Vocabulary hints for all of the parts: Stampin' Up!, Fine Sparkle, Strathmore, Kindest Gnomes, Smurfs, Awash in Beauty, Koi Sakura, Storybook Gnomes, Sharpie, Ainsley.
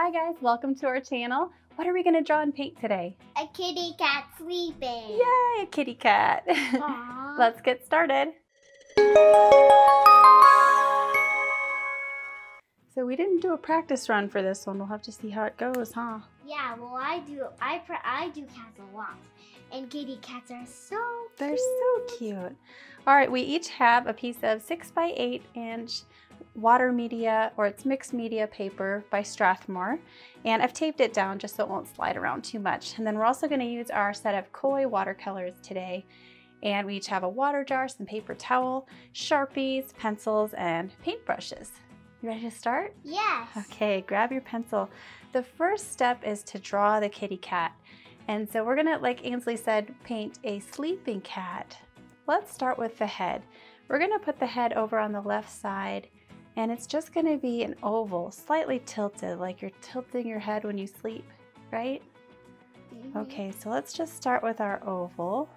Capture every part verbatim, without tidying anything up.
Hi guys, welcome to our channel. What are we gonna draw and paint today? A kitty cat sleeping. Yay, a kitty cat. Let's get started. So we didn't do a practice run for this one. We'll have to see how it goes, huh? Yeah, well I do, I, I do cats a lot. And kitty cats are so cute. They're so cute. All right, we each have a piece of six by eight inch water media, or it's mixed media paper by Strathmore. And I've taped it down just so it won't slide around too much. And then we're also gonna use our set of Koi watercolors today. And we each have a water jar, some paper towel, Sharpies, pencils, and paintbrushes. You ready to start? Yes. Okay, grab your pencil. The first step is to draw the kitty cat. And so we're gonna, like Ainsley said, paint a sleeping cat. Let's start with the head. We're gonna put the head over on the left side, and it's just gonna be an oval, slightly tilted, like you're tilting your head when you sleep, right? Mm-hmm. Okay, so let's just start with our oval.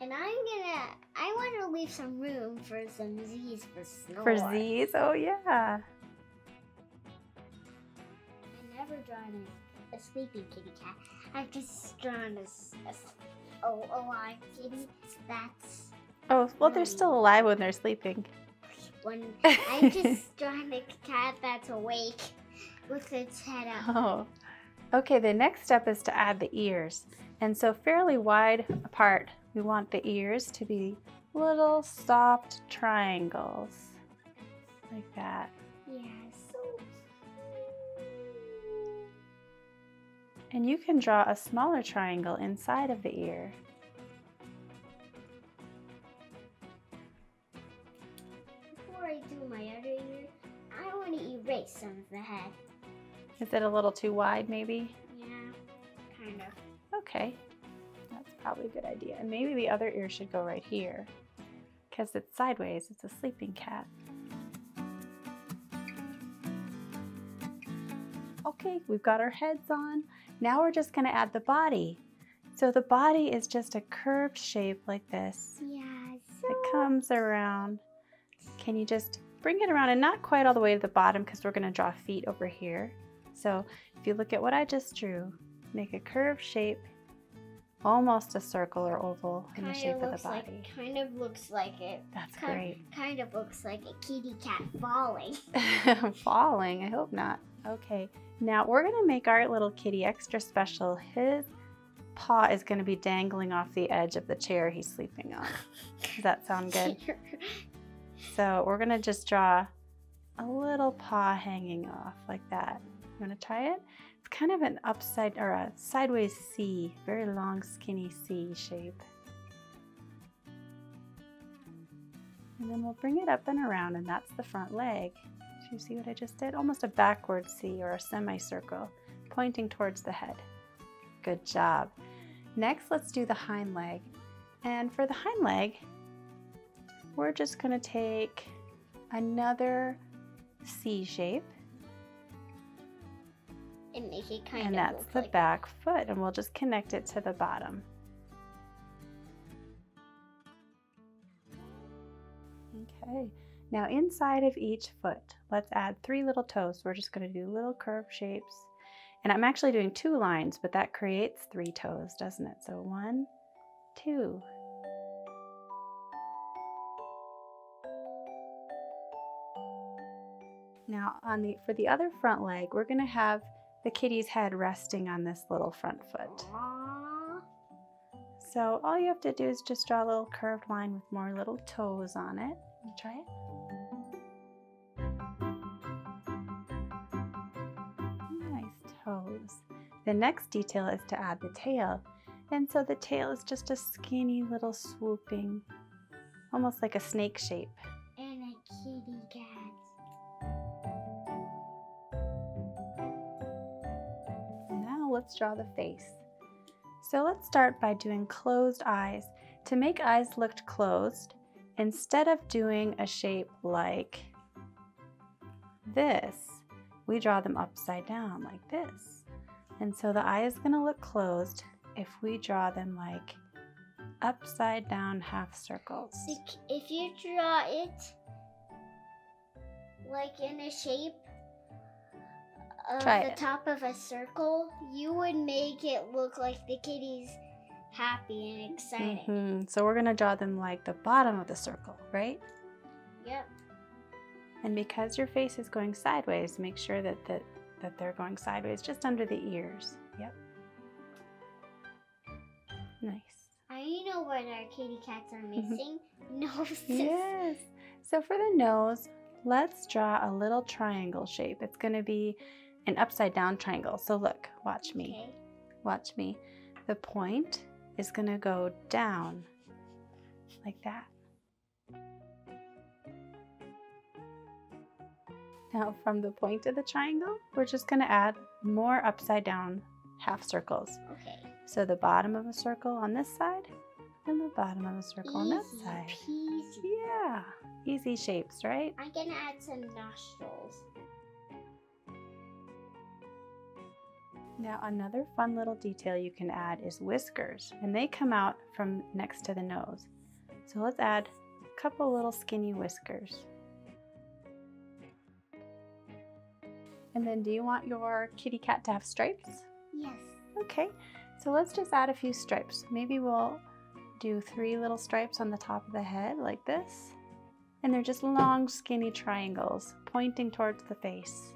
And I'm gonna, I wanna leave some room for some Z's for snore. For Z's, oh yeah. I never drawn a sleeping kitty cat. I've just drawn a, a, a alive kitty that's... Oh, well they're still alive when they're sleeping. When I just drawn a cat that's awake with its head up. Oh. Okay, the next step is to add the ears. And so fairly wide apart, we want the ears to be little soft triangles. Like that. Yeah, so cute. And you can draw a smaller triangle inside of the ear. Some of the head. Is it a little too wide maybe? Yeah, kind of. Okay, that's probably a good idea. And maybe the other ear should go right here because it's sideways, it's a sleeping cat. Okay, we've got our heads on. Now we're just gonna add the body. So the body is just a curved shape like this. Yeah, so... It comes around. Can you just bring it around and not quite all the way to the bottom because we're going to draw feet over here. So if you look at what I just drew, make a curved shape, almost a circle or oval in the shape of the body. Like, kind of looks like it. That's great. Kind of looks like a kitty cat falling. Falling? I hope not. Okay. Now we're going to make our little kitty extra special. His paw is going to be dangling off the edge of the chair he's sleeping on. Does that sound good? So we're gonna just draw a little paw hanging off like that. You wanna try it? It's kind of an upside or a sideways C, very long skinny C shape. And then we'll bring it up and around, and that's the front leg. Did you see what I just did? Almost a backward C or a semicircle pointing towards the head. Good job. Next, let's do the hind leg. And for the hind leg, we're just gonna take another C shape. And make it kind of look like that. And that's the back foot, and we'll just connect it to the bottom. Okay, now inside of each foot, let's add three little toes. We're just gonna do little curved shapes. And I'm actually doing two lines, but that creates three toes, doesn't it? So one, two. Now on the, for the other front leg, we're gonna have the kitty's head resting on this little front foot. Aww. So all you have to do is just draw a little curved line with more little toes on it. You try it? Nice toes. The next detail is to add the tail. And so the tail is just a skinny little swooping, almost like a snake shape. And a kitty cat. Let's draw the face. So let's start by doing closed eyes. To make eyes look closed, instead of doing a shape like this, we draw them upside down like this. And so the eye is going to look closed if we draw them like upside down half circles. If you draw it like in a shape of Try the it. top of a circle, you would make it look like the kitty's happy and excited. Mm-hmm. So we're gonna draw them like the bottom of the circle, right? Yep. And because your face is going sideways, make sure that that, that they're going sideways just under the ears. Yep. Nice. I know what our kitty cats are missing. Noses. Yes. So for the nose, let's draw a little triangle shape. It's going to be an upside down triangle. So look, watch me. Okay. Watch me. The point is going to go down like that. Now from the point of the triangle, we're just going to add more upside down half circles. Okay. So the bottom of a circle on this side and the bottom of a circle easy on this side. Peasy. Yeah, easy shapes, right? I'm gonna add some nostrils. Now another fun little detail you can add is whiskers, and they come out from next to the nose. So let's add a couple little skinny whiskers. And then do you want your kitty cat to have stripes? Yes. Okay, so let's just add a few stripes. Maybe we'll do three little stripes on the top of the head like this. And they're just long, skinny triangles pointing towards the face.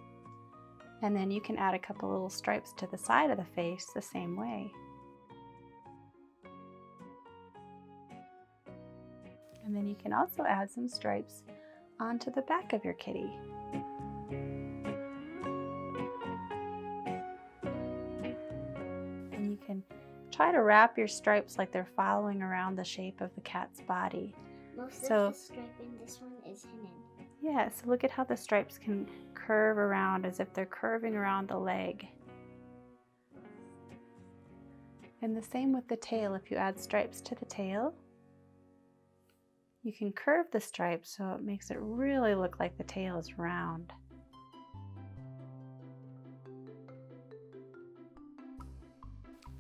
And then you can add a couple little stripes to the side of the face the same way. And then you can also add some stripes onto the back of your kitty. Try to wrap your stripes like they're following around the shape of the cat's body. Most so, of the stripe in this one is hidden. Yeah, so look at how the stripes can curve around as if they're curving around the leg. And the same with the tail. If you add stripes to the tail, you can curve the stripes so it makes it really look like the tail is round.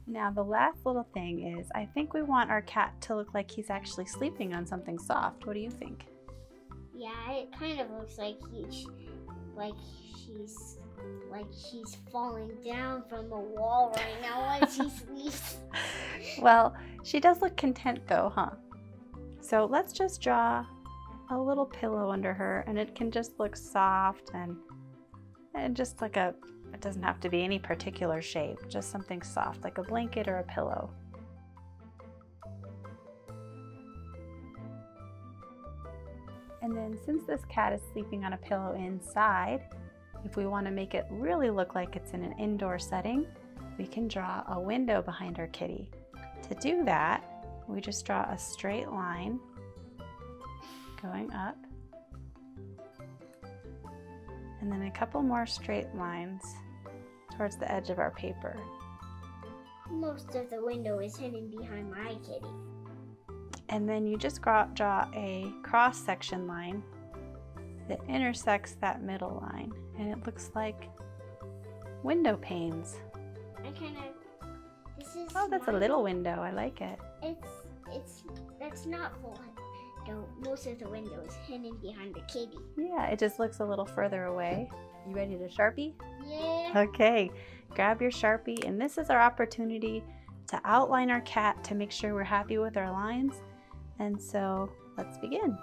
Now the last little thing is, I think we want our cat to look like he's actually sleeping on something soft. What do you think? Yeah, it kind of looks like he, like she's, like she's falling down from the wall right now when she sleeps. Well, she does look content though, huh? So let's just draw a little pillow under her, and it can just look soft and and just like a. It doesn't have to be any particular shape, just something soft, like a blanket or a pillow. And then since this cat is sleeping on a pillow inside, if we want to make it really look like it's in an indoor setting, we can draw a window behind our kitty. To do that, we just draw a straight line going up, and then a couple more straight lines towards the edge of our paper. Most of the window is hidden behind my kitty. And then you just draw a cross-section line that intersects that middle line, and it looks like window panes. I kind of, this is Oh, that's a little window, I like it. It's, it's, that's not full. No, most of the window is hidden behind the kitty. Yeah, it just looks a little further away. You ready to Sharpie? Yeah. Okay, grab your Sharpie, and this is our opportunity to outline our cat to make sure we're happy with our lines. And so let's begin.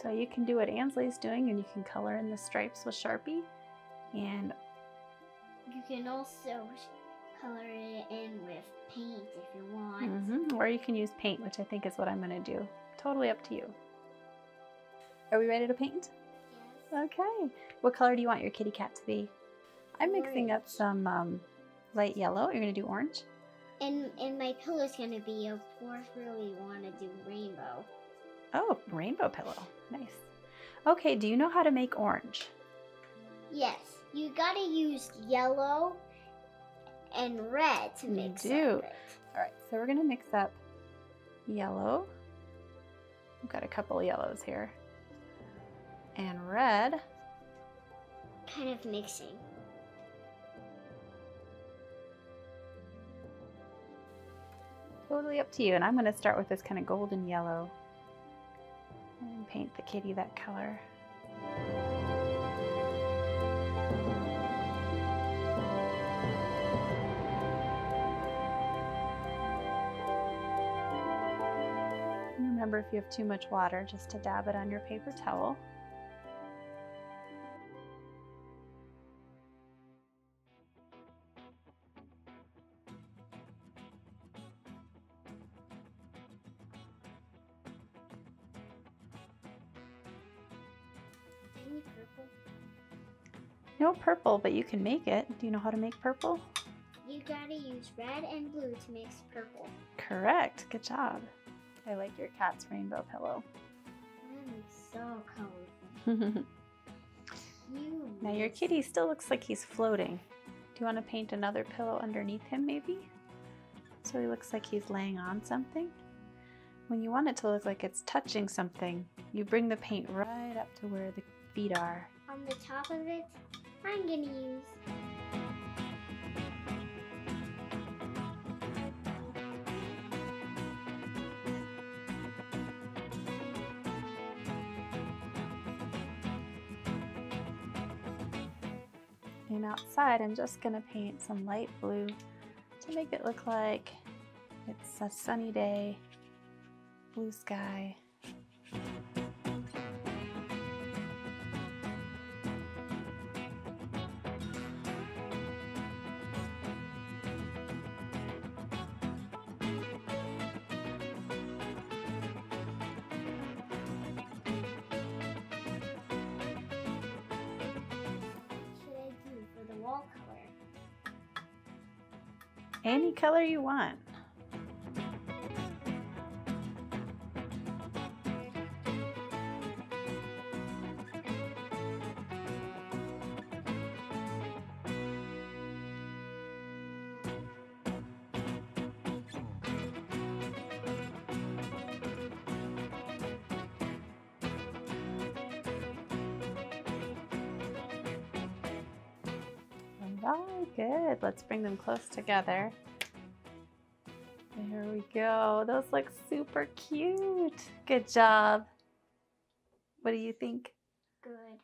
So you can do what Ainsley's doing, and you can color in the stripes with Sharpie, and you can also color it in with paint if you want. Mm-hmm. Or you can use paint, which I think is what I'm going to do. Totally up to you. Are we ready to paint? Yes. Okay. What color do you want your kitty cat to be? I'm orange. Mixing up some um, light yellow. You're gonna do orange? And and my pillow's gonna be, of course, really wanna do rainbow. Oh, rainbow pillow. Nice. Okay, do you know how to make orange? Yes. You gotta use yellow and red to mix up. You do. Alright, so we're gonna mix up yellow. We've got a couple yellows here. And red. Kind of mixing. Totally up to you. And I'm going to start with this kind of golden yellow and paint the kitty that color. And remember, if you have too much water, just to dab it on your paper towel. No purple, but you can make it. Do you know how to make purple? You gotta use red and blue to mix purple. Correct. Good job. I like your cat's rainbow pillow. That is so colorful. Now your kitty still looks like he's floating. Do you want to paint another pillow underneath him maybe? So he looks like he's laying on something. When you want it to look like it's touching something, you bring the paint right up to where the feet are. On the top of it, I'm gonna use and outside I'm just gonna paint some light blue to make it look like it's a sunny day, blue sky. Any color you want. Oh, good. Let's bring them close together. There we go. Those look super cute. Good job. What do you think? Good.